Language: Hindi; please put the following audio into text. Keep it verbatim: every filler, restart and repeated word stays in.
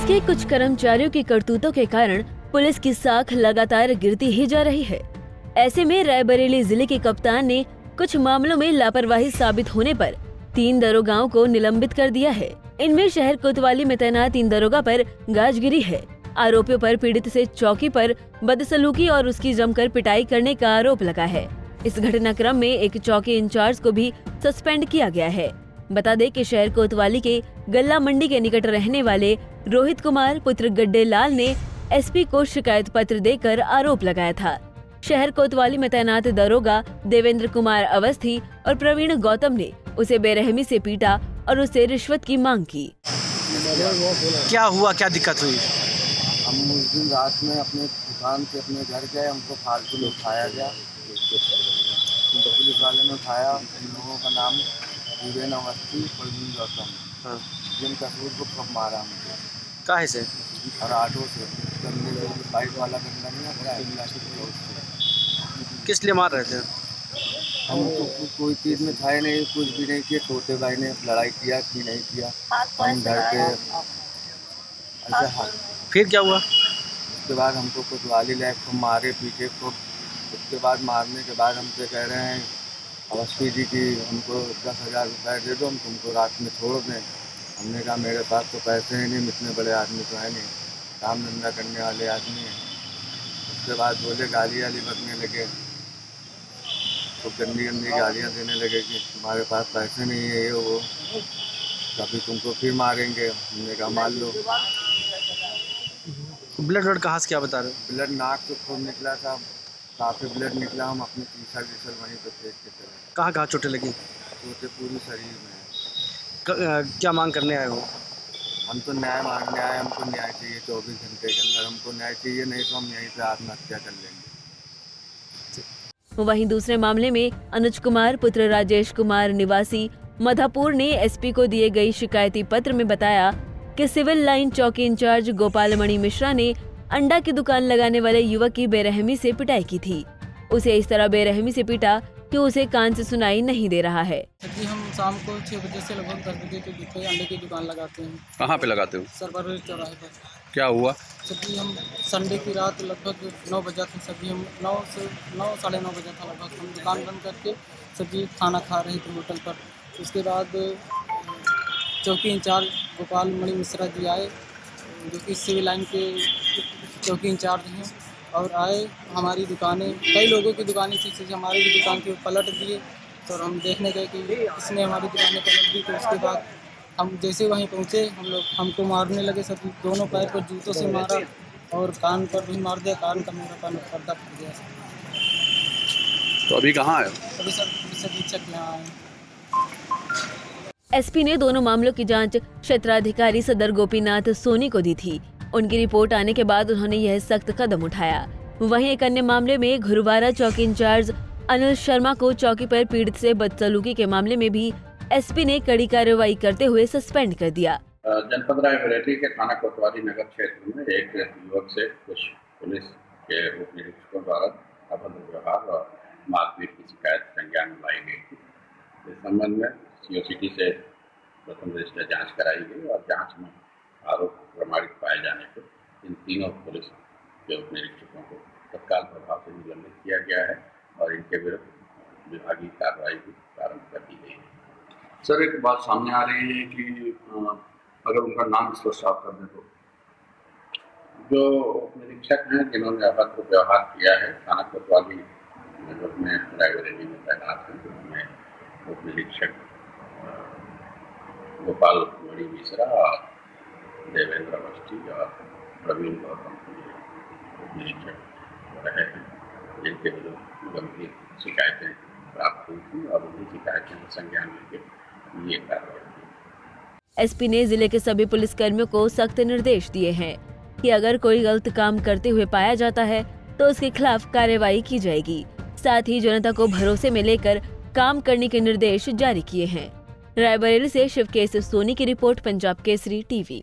पुलिस के कुछ कर्मचारियों की करतूतों के कारण पुलिस की साख लगातार गिरती ही जा रही है। ऐसे में रायबरेली जिले के कप्तान ने कुछ मामलों में लापरवाही साबित होने पर तीन दरोगाओं को निलंबित कर दिया है। इनमें शहर कोतवाली में तैनात तीन दरोगा पर गाजगिरी है। आरोपियों पर पीड़ित से चौकी पर बदसलूकी और उसकी जमकर पिटाई करने का आरोप लगा है। इस घटनाक्रम में एक चौकी इंचार्ज को भी सस्पेंड किया गया है। बता दें कि शहर कोतवाली के गल्ला मंडी के निकट रहने वाले रोहित कुमार पुत्र गड्ढे लाल ने एसपी को शिकायत पत्र देकर आरोप लगाया था। शहर कोतवाली में तैनात दरोगा देवेंद्र कुमार अवस्थी और प्रवीण गौतम ने उसे बेरहमी से पीटा और उससे रिश्वत की मांग की। क्या हुआ, क्या दिक्कत हुई? हम उस दिन रात में अपने दुकान से अपने घर गए, हमको फालतू में उठाया गया। पुलिस वाले ने उठाया, इन लोगों का नाम प्रवीण अवस्थी, प्रवीण गौतम, जिनका सूट को कब मारा मुझे काहे से और ऑटो से, गंदे लोग बाइक वाला गंदा नहीं है। किस लिए मार रहे थे? हम तो कोई चीज़ में खाए नहीं, कुछ भी नहीं किया। छोटे भाई ने लड़ाई किया कि नहीं किया, हम घर के अच्छा। हाँ, फिर क्या हुआ? उसके बाद हमको कोतवाली लैब को मारे पीटे को। उसके बाद मारने के बाद हमसे कह रहे हैं अवस्थी जी की हमको दस हज़ार रुपये दे दो, हम तुमको रात में छोड़ दें। हमने कहा मेरे पास तो पैसे ही नहीं, इतने बड़े आदमी तो है नहीं, काम धंधा करने वाले आदमी हैं। उसके बाद बोले गाली वाली बरने लगे, तो गंदी गंदी गालियाँ देने लगे कि तुम्हारे पास पैसे नहीं है ये वो, कभी तुमको फिर मारेंगे। हमने कहा मार लो। ब्लड वर्ड कहाँ से क्या बता रहे हो? ब्लड नाक से खूब निकला था, काफ़ी ब्लड निकला। हम अपने टीशर्ट टीशर्ट वहीं पर फेंक के चले। कहाँ कहाँ चोटें लगी? चोटें पूरी शरीर में। क, आ, क्या मांग करने आए हो? हम तो न्याय मांगने आए, हमको न्याय चाहिए। चौबीस घंटे के अंदर हमको न्याय चाहिए, नहीं तो हम यहीं पर आत्महत्या कर लेंगे। वहीं दूसरे मामले में अनुज कुमार पुत्र राजेश कुमार निवासी मधापुर ने एसपी को दिए गई शिकायती पत्र में बताया कि सिविल लाइन चौकी इंचार्ज गोपाल मणि मिश्रा ने अंडा की दुकान लगाने वाले युवक की बेरहमी से पिटाई की थी। उसे इस तरह बेरहमी से पिटा कि उसे कान से सुनाई नहीं दे रहा है। हम शाम को छह बजे से लगभग दस बजे के बीच में अंडे की दुकान लगाते हैं। कहाँ पे लगाते हो? सरवर चौराहे पर। क्या हुआ? सभी हम संडे की रात लगभग नौ बजे थे, सभी हम नौ से नौ साढ़े नौ बजे था लगभग, हम दुकान बंद करके सभी खाना खा रहे थे होटल पर। उसके बाद चौकी इंचार्ज गोपाल मणि मिश्रा जी आए, जो कि सिविल लाइन के चौकी इंचार्ज हैं, और आए हमारी दुकानें, कई लोगों की दुकानें शीशे से हमारी भी दुकान के पलट दिए। तो हम देखने गए कि इसने हमारी दुकानें पलट दी। तो उसके बाद हम जैसे वहीं पहुंचे, हम लोग हमको मारने लगे। सब दोनों पैर पर जूतों से मारा और कान पर भी मार दिया, कान का मेरा कान पर्दा फट गया। तो अभी कहाँ आए? अभी सर पुलिस अधीक्षक यहाँ आए। एसपी ने दोनों मामलों की जाँच क्षेत्राधिकारी सदर गोपीनाथ सोनी को दी थी। उनकी रिपोर्ट आने के बाद उन्होंने यह सख्त कदम उठाया। वहीं एक अन्य मामले में घुरवारा चौकी इंचार्ज अनिल शर्मा को चौकी पर पीड़ित से बदसलूकी के मामले में भी एसपी ने कड़ी कार्रवाई करते हुए सस्पेंड कर दिया। जनपद रायबरेली के थाना कोतवाली नगर क्षेत्र में एक युवक से कुछ पुलिस के उप निरीक्षकों द्वारा अभद्र व्यवहार और मारपीट की शिकायत संज्ञान में लाई गई थी। इस संबंध में सीओसीटी से प्रथम रजिस्टर जाँच कराई गई और जाँच में आरोप प्रमाणित पाए जाने पर इन तीनों पुलिस के उप निरीक्षकों को तत्काल प्रभाव से निलंबित किया गया है और इनके विरुद्ध विभागीय कार्रवाई भी प्रारंभ कर दी गई है। सर, एक बात सामने आ रही है कि अगर उनका नाम स्पष्ट साफ कर दें तो? जो उप निरीक्षक हैं जिन्होंने अभद्र व्यवहार किया है, थाना कोतवाली नगर में रायबरेली में तैनात हैं, जिनमें उप निरीक्षक गोपाल मणि मिश्रा, देवेंद्र अवस्थी और प्रवीण गौतम रहे हैं, जिनके विरुद्ध गंभीर शिकायतें प्राप्त हुई थी और उन्हीं शिकायतों के संज्ञान में ये कार्रवाई की। एसपी ने जिले के सभी पुलिस कर्मियों को सख्त निर्देश दिए हैं कि अगर कोई गलत काम करते हुए पाया जाता है तो उसके खिलाफ कार्रवाई की जाएगी। साथ ही जनता को भरोसे में लेकर काम करने के निर्देश जारी किए हैं। रायबरेली से शिवकेश सोनी की रिपोर्ट, पंजाब केसरी टीवी।